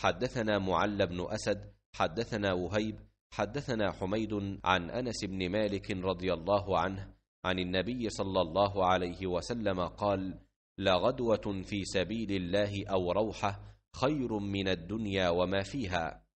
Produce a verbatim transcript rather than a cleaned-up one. حدثنا معل بن أسد، حدثنا وهيب، حدثنا حميد عن أنس بن مالك رضي الله عنه عن النبي صلى الله عليه وسلم قال: لغدوة في سبيل الله أو روحة خير من الدنيا وما فيها.